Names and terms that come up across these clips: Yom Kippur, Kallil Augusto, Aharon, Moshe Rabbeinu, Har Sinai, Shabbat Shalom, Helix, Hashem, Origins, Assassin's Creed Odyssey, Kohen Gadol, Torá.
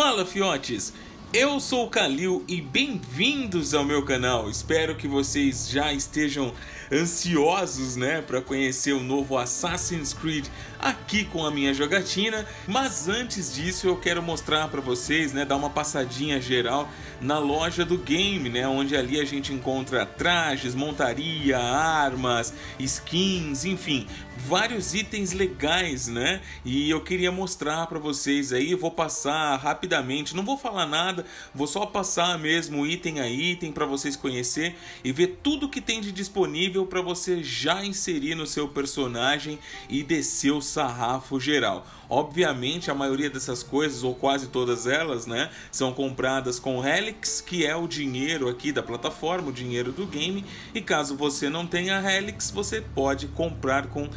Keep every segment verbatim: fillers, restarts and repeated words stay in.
Fala, fiotes! Eu sou o Kallil e bem-vindos ao meu canal. Espero que vocês já estejam ansiosos, né, para conhecer o novo Assassin's Creed aqui com a minha jogatina. Mas antes disso, eu quero mostrar para vocês, né, dar uma passadinha geral na loja do game, né, onde ali a gente encontra trajes, montaria, armas, skins, enfim, vários itens legais, né? E eu queria mostrar para vocês aí, eu vou passar rapidamente, não vou falar nada. Vou só passar mesmo item a item para vocês conhecer e ver tudo que tem de disponível para você já inserir no seu personagem e descer o sarrafo geral. Obviamente a maioria dessas coisas, ou quase todas elas, né, são compradas com Helix, que é o dinheiro aqui da plataforma, o dinheiro do game. E caso você não tenha Helix, você pode comprar com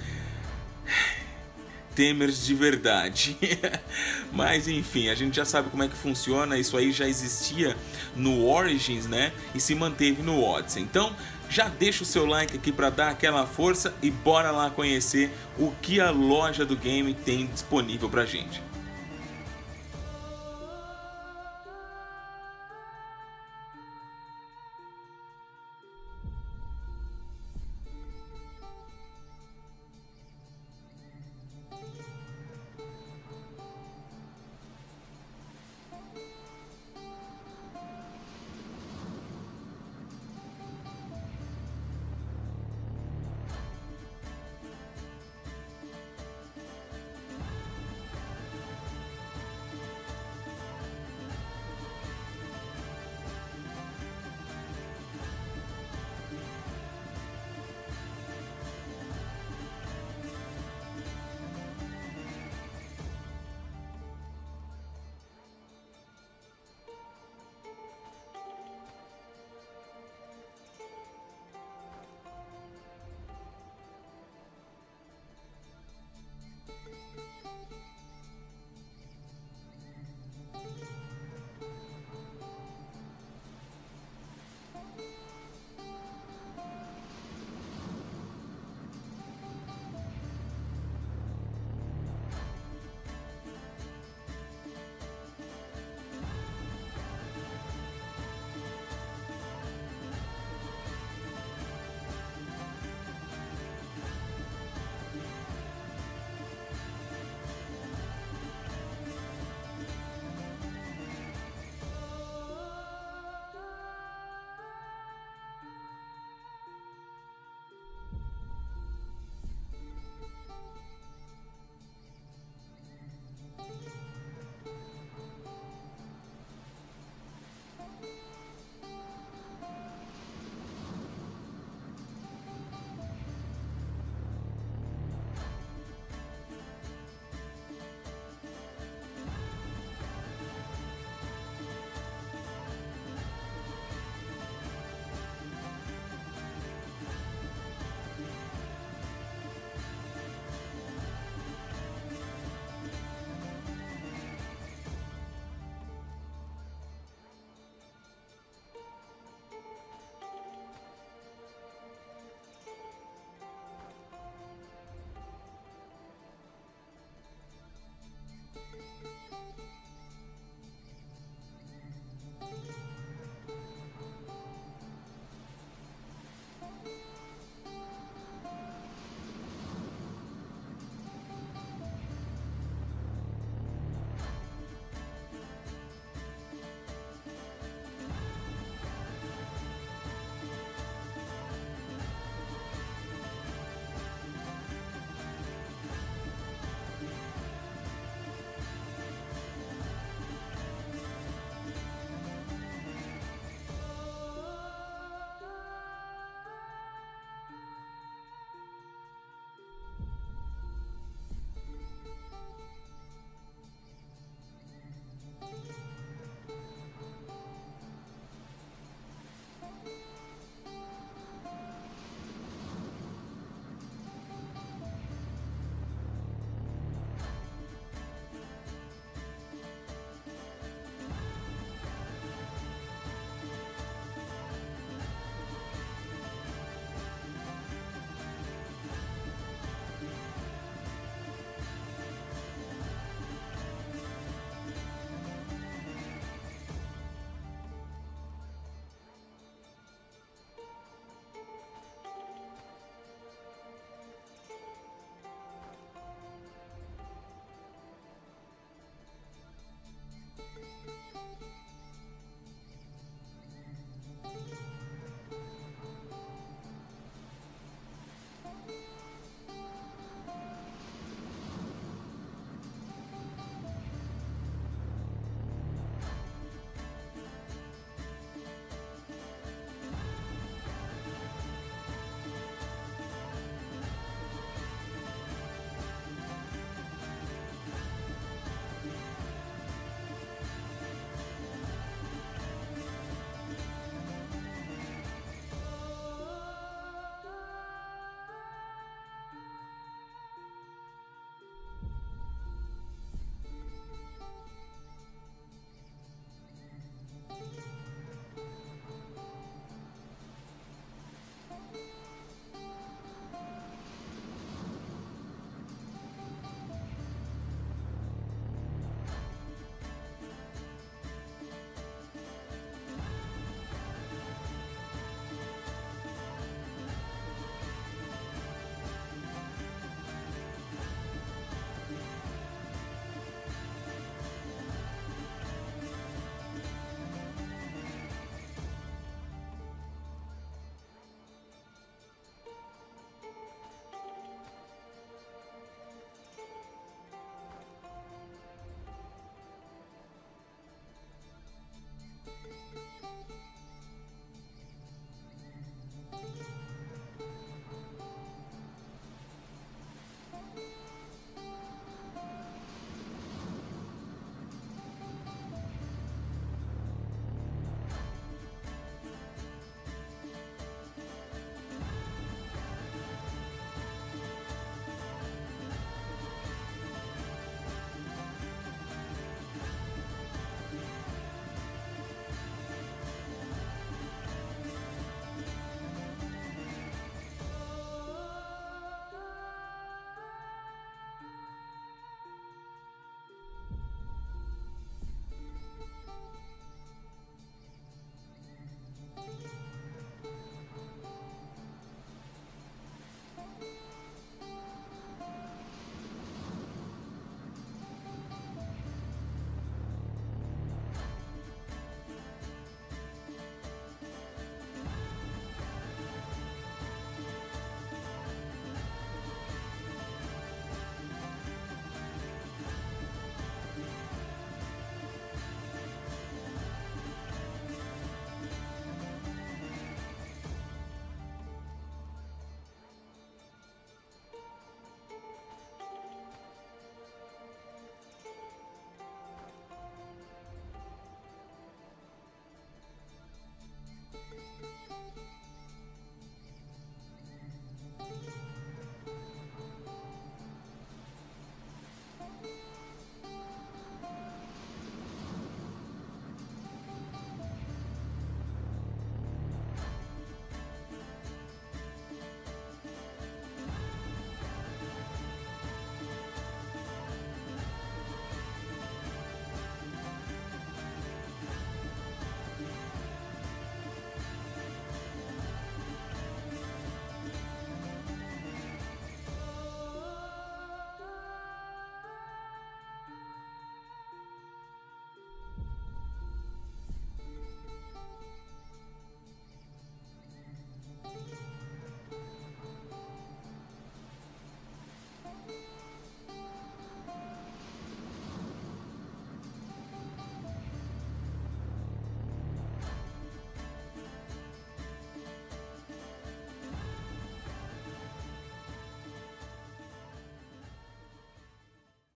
Temers de verdade. Mas enfim, a gente já sabe como é que funciona. Isso aí já existia no Origins, né? E se manteve no Odyssey. Então já deixa o seu like aqui para dar aquela força e bora lá conhecer o que a loja do game tem disponível pra gente.